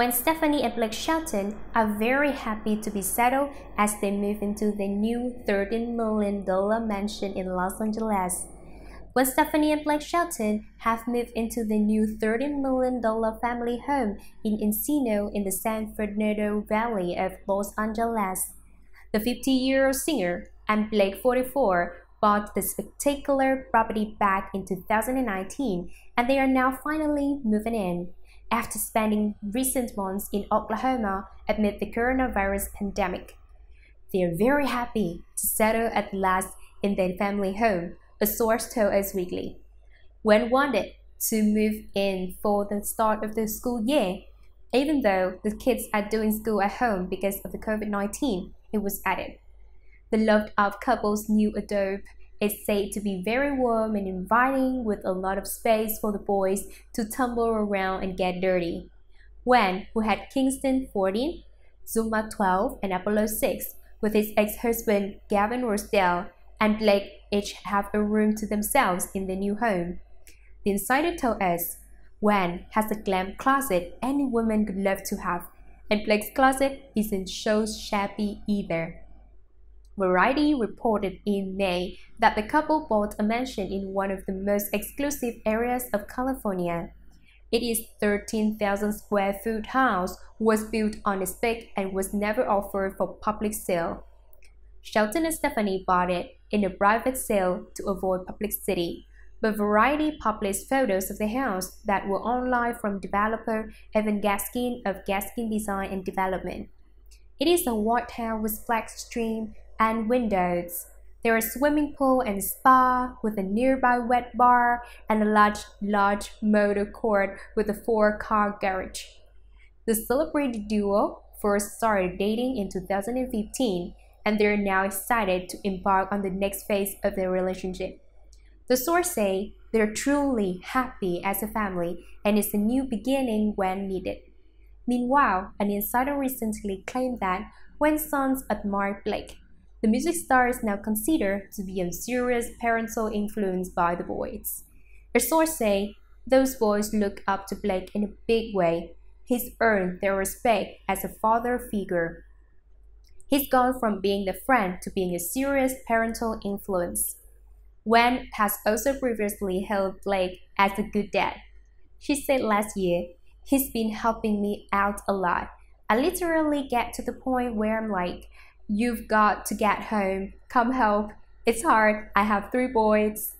Gwen Stefani and Blake Shelton are very happy to be settled as they move into their new $13 million mansion in Los Angeles. Gwen Stefani and Blake Shelton have moved into the new $13 million family home in Encino in the San Fernando Valley of Los Angeles. The 50-year-old singer, and Blake 44, bought the spectacular property back in 2019, and they are now finally moving in, after spending recent months in Oklahoma amid the coronavirus pandemic. They are very happy to settle at last in their family home, a source told Us Weekly. Gwen wanted to move in for the start of the school year, even though the kids are doing school at home because of the COVID-19, it was added. The loved-out couple's new adobe is said to be very warm and inviting, with a lot of space for the boys to tumble around and get dirty. Gwen, who had Kingston 14, Zuma 12, and Apollo 6, with his ex-husband Gavin Rossdale, and Blake each have a room to themselves in the new home. The insider told us, Gwen has a glam closet any woman would love to have, and Blake's closet isn't so shabby either. Variety reported in May that the couple bought a mansion in one of the most exclusive areas of California. Its 13,000 square foot house was built on a spec and was never offered for public sale. Shelton and Stefani bought it in a private sale to avoid publicity, but Variety published photos of the house that were online from developer Evan Gaskin of Gaskin Design and Development. It is a white house with black trim and windows. There are a swimming pool and spa with a nearby wet bar and a large motor court with a four-car garage. The celebrated duo first started dating in 2015, and they are now excited to embark on the next phase of their relationship. The source say they are truly happy as a family, and it's a new beginning when needed. Meanwhile, an insider recently claimed that Gwen's sons admired Blake. The music star is now considered to be a serious parental influence by the boys. A source say those boys look up to Blake in a big way. He's earned their respect as a father figure. He's gone from being the friend to being a serious parental influence. Gwen has also previously hailed Blake as a good dad. She said last year, "He's been helping me out a lot. I literally get to the point where I'm like, you've got to get home, come help. It's hard, I have three boys."